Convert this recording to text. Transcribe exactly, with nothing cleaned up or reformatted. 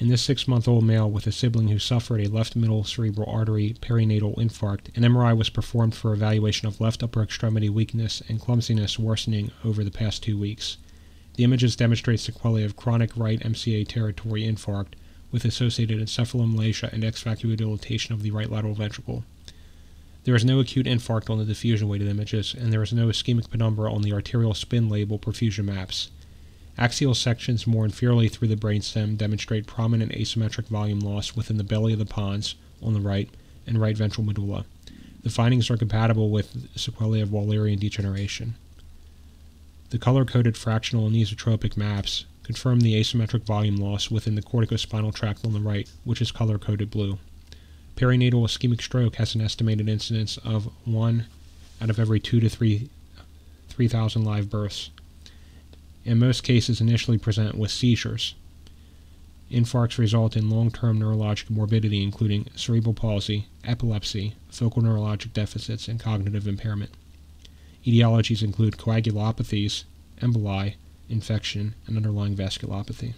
In this six-month-old male with a sibling who suffered a left middle cerebral artery perinatal infarct, an M R I was performed for evaluation of left upper extremity weakness and clumsiness worsening over the past two weeks. The images demonstrate sequelae of chronic right M C A territory infarct with associated encephalomalacia and exvacuate dilatation of the right lateral ventricle. There is no acute infarct on the diffusion weighted images, and there is no ischemic penumbra on the arterial spin labeled perfusion maps. Axial sections more inferiorly through the brainstem demonstrate prominent asymmetric volume loss within the belly of the pons on the right and right ventral medulla. The findings are compatible with sequelae of Wallerian degeneration. The color-coded fractional and anisotropic maps confirm the asymmetric volume loss within the corticospinal tract on the right, which is color-coded blue. Perinatal ischemic stroke has an estimated incidence of one out of every two to three, three thousand live births, and most cases initially present with seizures. Infarcts result in long-term neurologic morbidity, including cerebral palsy, epilepsy, focal neurologic deficits, and cognitive impairment. Etiologies include coagulopathies, emboli, infection, and underlying vasculopathy.